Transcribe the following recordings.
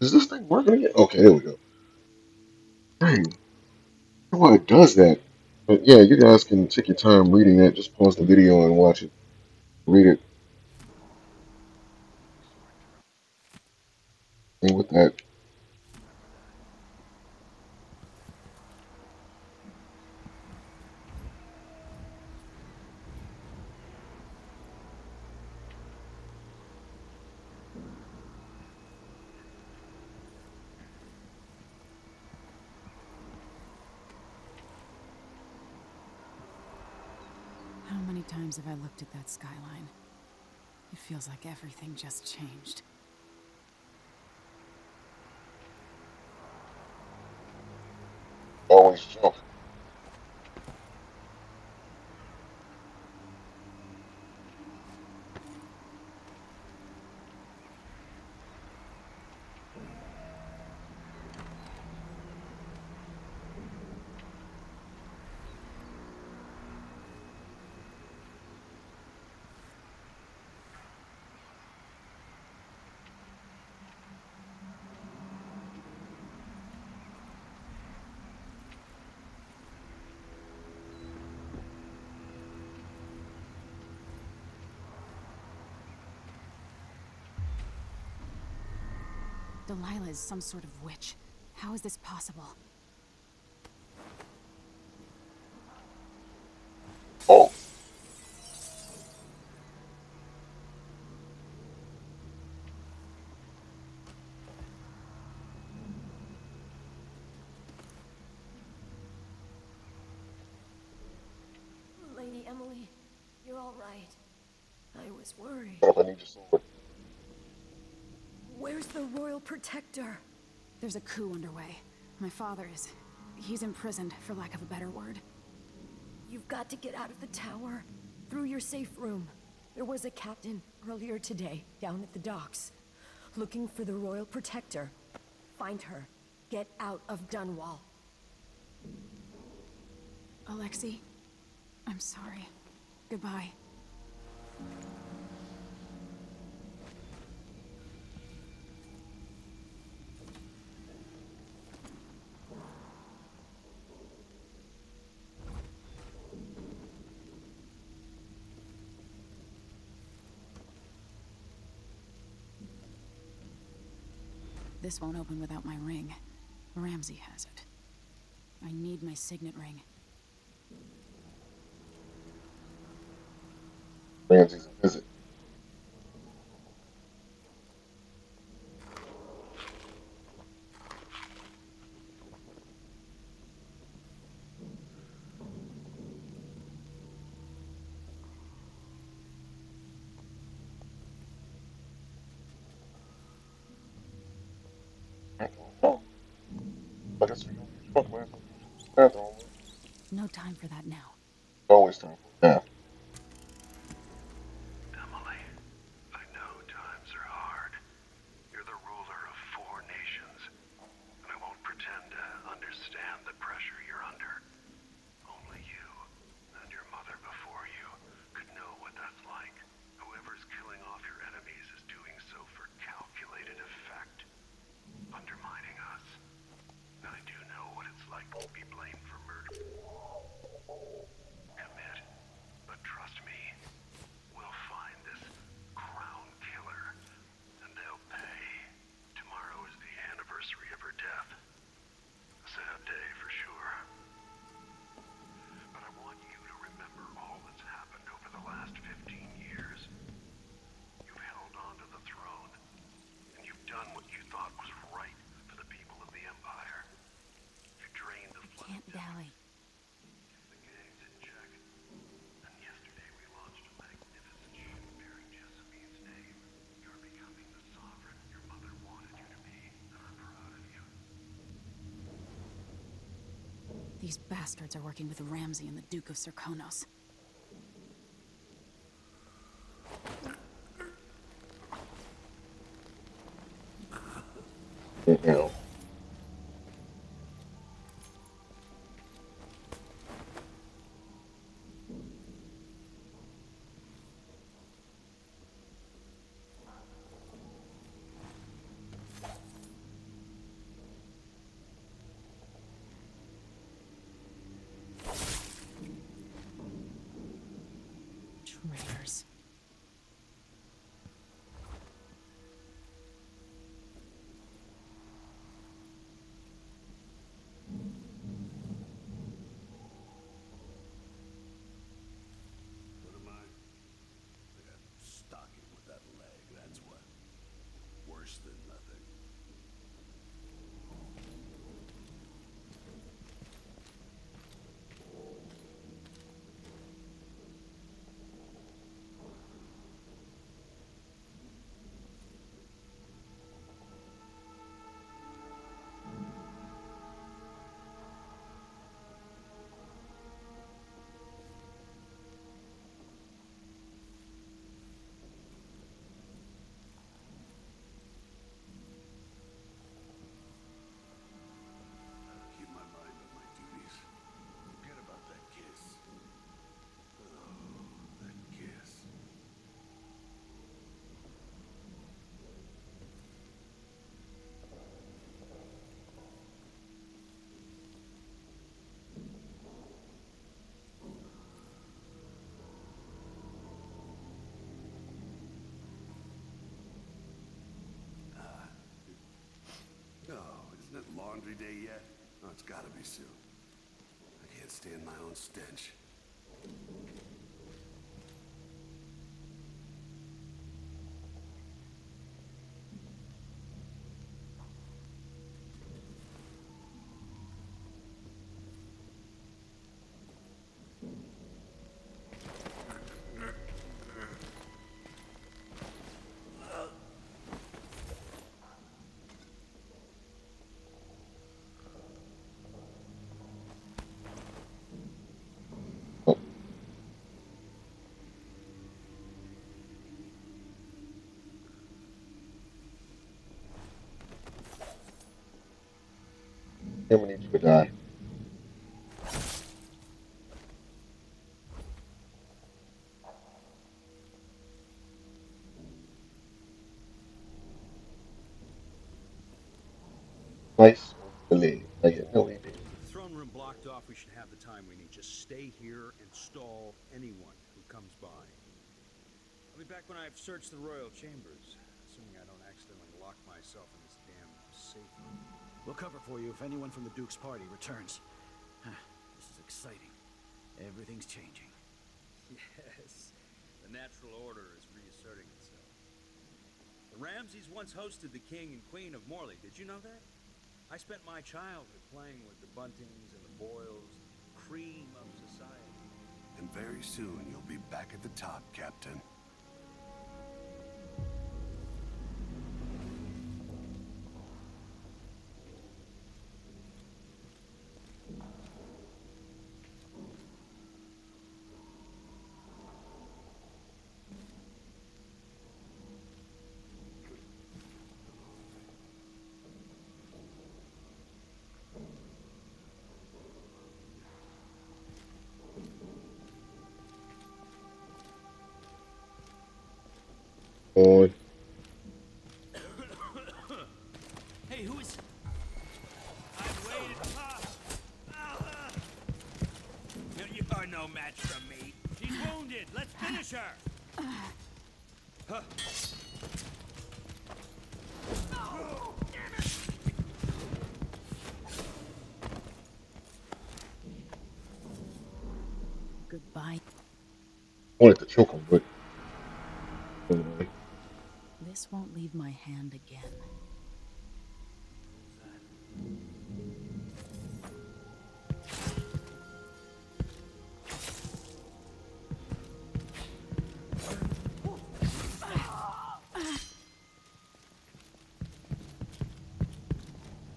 Is this thing working again? Okay, there we go. Dang. I don't know why it does that. But yeah, you guys can take your time reading that. Just pause the video and watch it. Read it. And with that. Have I looked at that skyline? It feels like everything just changed. Always jump. Delilah is some sort of witch. How is this possible? Oh. Lady Emily, you're all right. I was worried. I need your sword. Where's the royal protector? There's a coup underway. My father is... he's imprisoned, for lack of a better word. You've got to get out of the tower, through your safe room. There was a captain earlier today, down at the docks, looking for the royal protector. Find her. Get out of Dunwall. Alexi, I'm sorry. Goodbye. This won't open without my ring. Ramsey has it. I need my signet ring. Ramsey's a visit. No time for that now. Always time for that. Emily, I know times are hard. You're the ruler of 4 nations, and I won't pretend to understand the pressure you're under. Only you and your mother before you could know what that's like. Whoever's killing off your enemies is doing so for calculated effect, undermining us. I do know what it's like to be blamed for murder. Commit, but trust me, we'll find this Crown Killer, and they'll pay. Tomorrow is the anniversary of her death. A sad day for sure. But I want you to remember all that's happened over the last 15 years. You've held on to the throne, and you've done what you thought was right for the people of the Empire. You drained the flood. Can't dally. These bastards are working with Ramsey and the Duke of Sirkonos. No. Traitors. Isn't it laundry day yet? Oh, it's gotta be soon. I can't stand my own stench. Then we need to die. Nice delay. No way. Throne room blocked off. We should have the time we need. Just stay here and stall anyone who comes by. I'll be back when I've searched the royal chambers, assuming I don't accidentally lock myself in this damn safe room. We'll cover for you if anyone from the Duke's party returns. This is exciting. Everything's changing. Yes. The natural order is reasserting itself. The Ramseys once hosted the King and Queen of Morley. Did you know that? I spent my childhood playing with the Buntings and the Boyles, cream of society. And very soon you'll be back at the top, Captain. Boy. Hey, who is? I've waited. You are no match from me. She's wounded. Let's finish her. Huh. Oh, damn it. Goodbye. I wanted to choke him, but. This won't leave my hand again.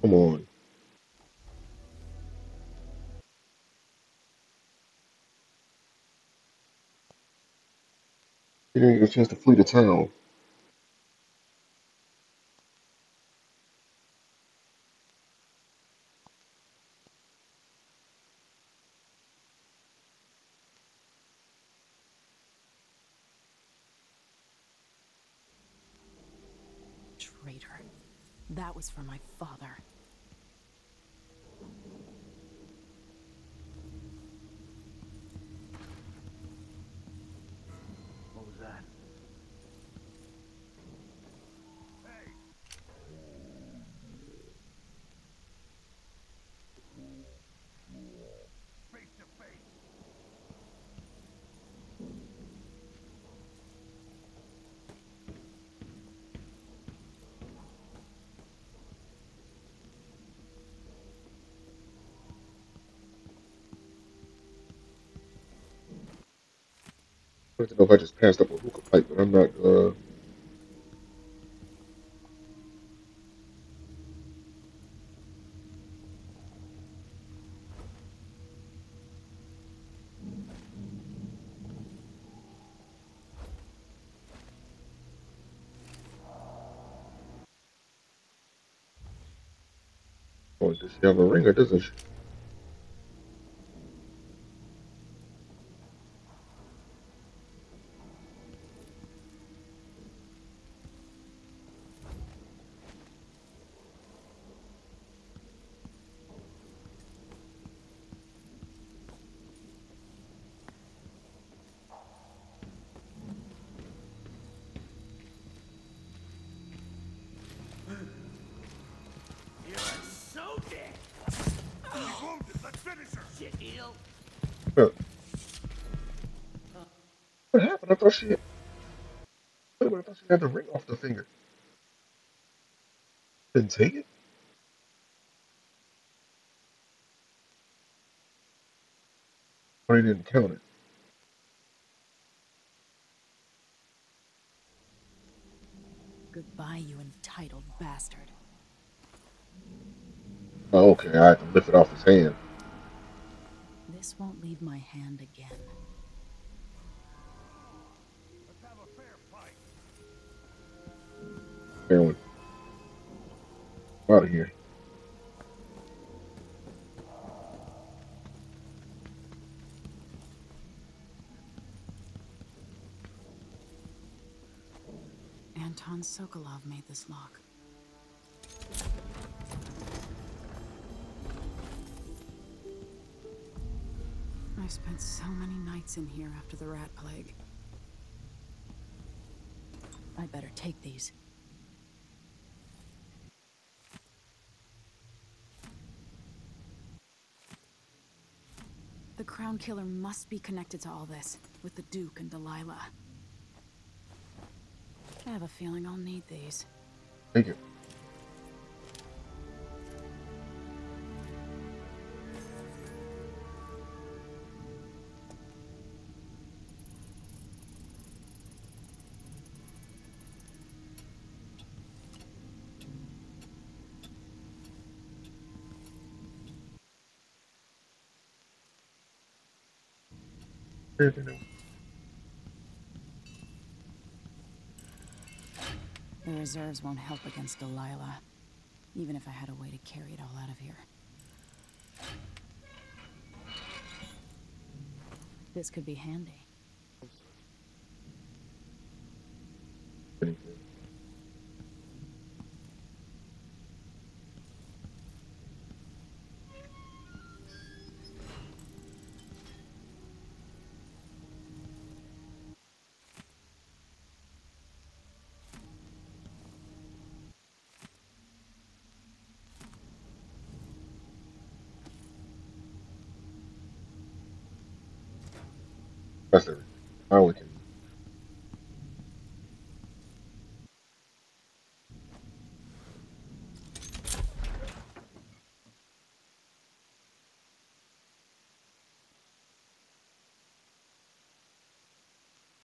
Come on. You didn't get a chance to flee the town. That was for my father. I don't know if I just passed up a hookah pipe, but I'm not, Oh, does she have a ringer, doesn't she? I thought she had the ring off the finger. Didn't take it? Or he didn't count it. Goodbye, you entitled bastard. Oh, okay, I can lift it off his hand. This won't leave my hand again. One. I'm out of here. Anton Sokolov made this lock. I spent so many nights in here after the Rat Plague. I'd better take these. The Crown Killer must be connected to all this, with the Duke and Delilah. I have a feeling I'll need these. Thank you. The reserves won't help against Delilah, even if I had a way to carry it all out of here. This could be handy. That's everything. Now we can